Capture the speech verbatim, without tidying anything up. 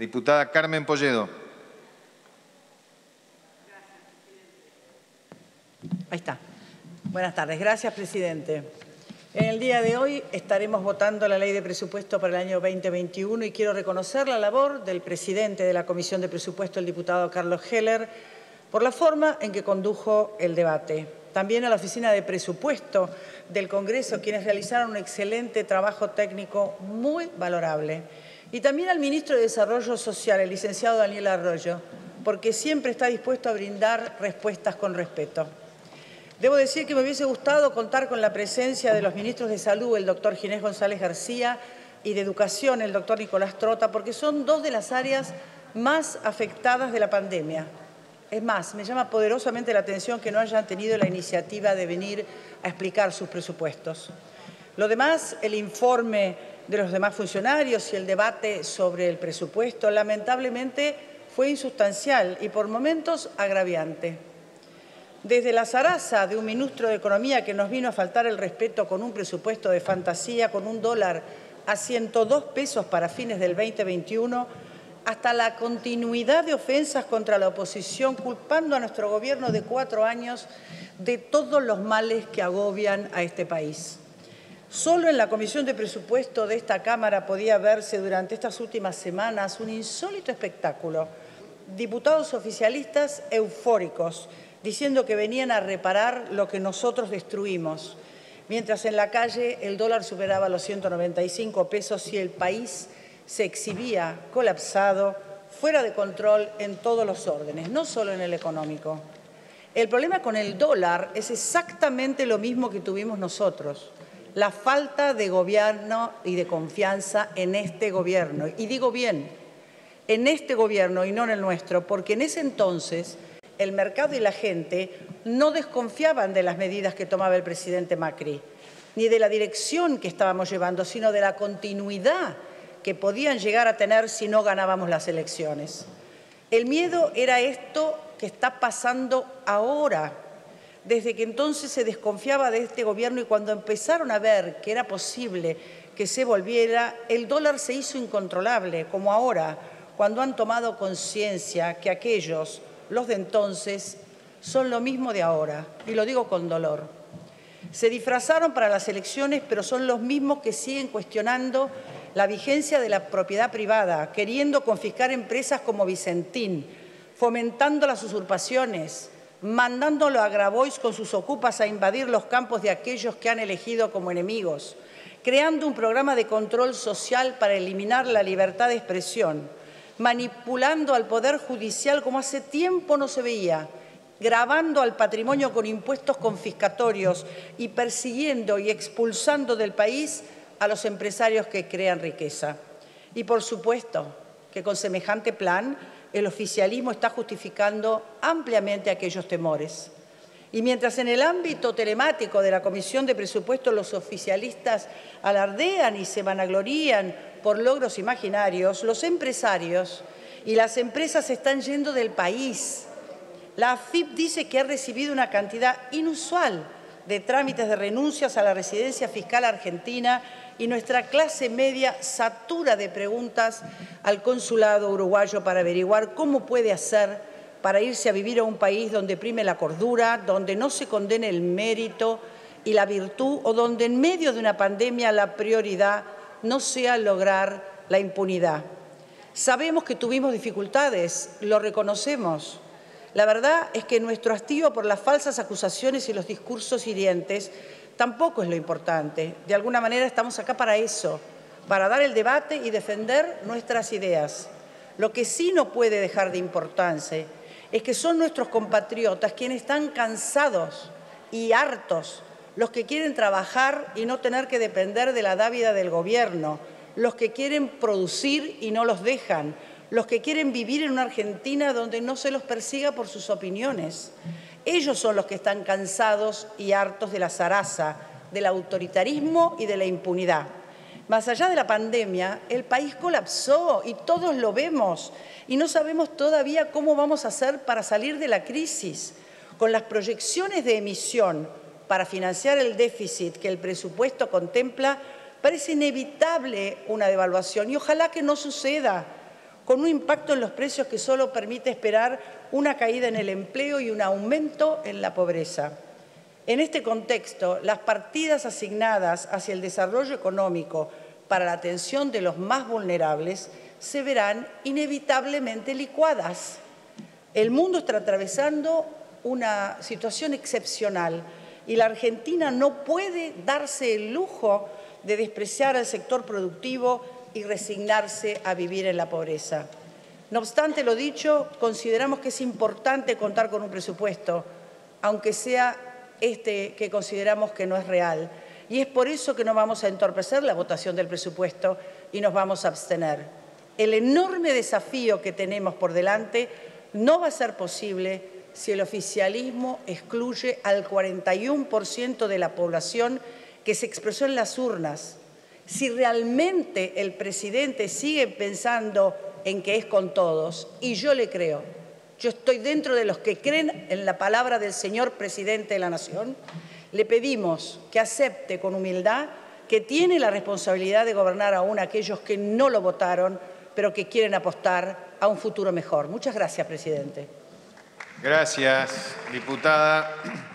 Diputada Carmen Polledo. Ahí está. Buenas tardes. Gracias, presidente. En el día de hoy estaremos votando la Ley de Presupuesto para el año veinte veintiuno y quiero reconocer la labor del presidente de la Comisión de Presupuesto, el diputado Carlos Heller, por la forma en que condujo el debate. También a la Oficina de Presupuesto del Congreso, quienes realizaron un excelente trabajo técnico muy valorable. Y también al ministro de Desarrollo Social, el licenciado Daniel Arroyo, porque siempre está dispuesto a brindar respuestas con respeto. Debo decir que me hubiese gustado contar con la presencia de los ministros de Salud, el doctor Ginés González García, y de Educación, el doctor Nicolás Trotta, porque son dos de las áreas más afectadas de la pandemia. Es más, me llama poderosamente la atención que no hayan tenido la iniciativa de venir a explicar sus presupuestos. Lo demás, el informe de los demás funcionarios y el debate sobre el presupuesto, lamentablemente fue insustancial y por momentos agraviante. Desde la zaraza de un ministro de Economía que nos vino a faltar el respeto con un presupuesto de fantasía, con un dólar a ciento dos pesos para fines del veinte veintiuno, hasta la continuidad de ofensas contra la oposición, culpando a nuestro gobierno de cuatro años de todos los males que agobian a este país. Solo en la Comisión de Presupuesto de esta Cámara podía verse durante estas últimas semanas un insólito espectáculo. Diputados oficialistas eufóricos, diciendo que venían a reparar lo que nosotros destruimos, mientras en la calle el dólar superaba los ciento noventa y cinco pesos y el país se exhibía colapsado, fuera de control en todos los órdenes, no solo en el económico. El problema con el dólar es exactamente lo mismo que tuvimos nosotros, la falta de gobierno y de confianza en este gobierno. Y digo bien, en este gobierno y no en el nuestro, porque en ese entonces el mercado y la gente no desconfiaban de las medidas que tomaba el presidente Macri, ni de la dirección que estábamos llevando, sino de la continuidad que podían llegar a tener si no ganábamos las elecciones. El miedo era esto que está pasando ahora. Desde que entonces se desconfiaba de este gobierno y cuando empezaron a ver que era posible que se volviera, el dólar se hizo incontrolable, como ahora, cuando han tomado conciencia que aquellos, los de entonces, son lo mismo de ahora, y lo digo con dolor. Se disfrazaron para las elecciones, pero son los mismos que siguen cuestionando la vigencia de la propiedad privada, queriendo confiscar empresas como Vicentín, fomentando las usurpaciones, mandándolo a Grabois con sus ocupas a invadir los campos de aquellos que han elegido como enemigos, creando un programa de control social para eliminar la libertad de expresión, manipulando al Poder Judicial como hace tiempo no se veía, gravando al patrimonio con impuestos confiscatorios y persiguiendo y expulsando del país a los empresarios que crean riqueza. Y por supuesto que con semejante plan el oficialismo está justificando ampliamente aquellos temores. Y mientras en el ámbito telemático de la Comisión de Presupuesto los oficialistas alardean y se vanaglorían por logros imaginarios, los empresarios y las empresas están yendo del país. La A F I P dice que ha recibido una cantidad inusual de trámites de renuncias a la residencia fiscal argentina y nuestra clase media satura de preguntas al consulado uruguayo para averiguar cómo puede hacer para irse a vivir a un país donde prime la cordura, donde no se condene el mérito y la virtud, o donde en medio de una pandemia la prioridad no sea lograr la impunidad. Sabemos que tuvimos dificultades, lo reconocemos. La verdad es que nuestro hastío por las falsas acusaciones y los discursos hirientes tampoco es lo importante. De alguna manera estamos acá para eso, para dar el debate y defender nuestras ideas. Lo que sí no puede dejar de importancia es que son nuestros compatriotas quienes están cansados y hartos, los que quieren trabajar y no tener que depender de la dávida del gobierno, los que quieren producir y no los dejan, los que quieren vivir en una Argentina donde no se los persiga por sus opiniones. Ellos son los que están cansados y hartos de la zaraza, del autoritarismo y de la impunidad. Más allá de la pandemia, el país colapsó y todos lo vemos y no sabemos todavía cómo vamos a hacer para salir de la crisis. Con las proyecciones de emisión para financiar el déficit que el presupuesto contempla, parece inevitable una devaluación y ojalá que no suceda. con un impacto en los precios que solo permite esperar una caída en el empleo y un aumento en la pobreza. En este contexto, las partidas asignadas hacia el desarrollo económico para la atención de los más vulnerables se verán inevitablemente licuadas. El mundo está atravesando una situación excepcional y la Argentina no puede darse el lujo de despreciar al sector productivo y resignarse a vivir en la pobreza. No obstante lo dicho, consideramos que es importante contar con un presupuesto, aunque sea este que consideramos que no es real. Y es por eso que no vamos a entorpecer la votación del presupuesto y nos vamos a abstener. El enorme desafío que tenemos por delante no va a ser posible si el oficialismo excluye al cuarenta y uno por ciento de la población que se expresó en las urnas. Si realmente el presidente sigue pensando en que es con todos, y yo le creo, yo estoy dentro de los que creen en la palabra del señor presidente de la Nación, le pedimos que acepte con humildad que tiene la responsabilidad de gobernar aún a aquellos que no lo votaron, pero que quieren apostar a un futuro mejor. Muchas gracias, presidente. Gracias, diputada.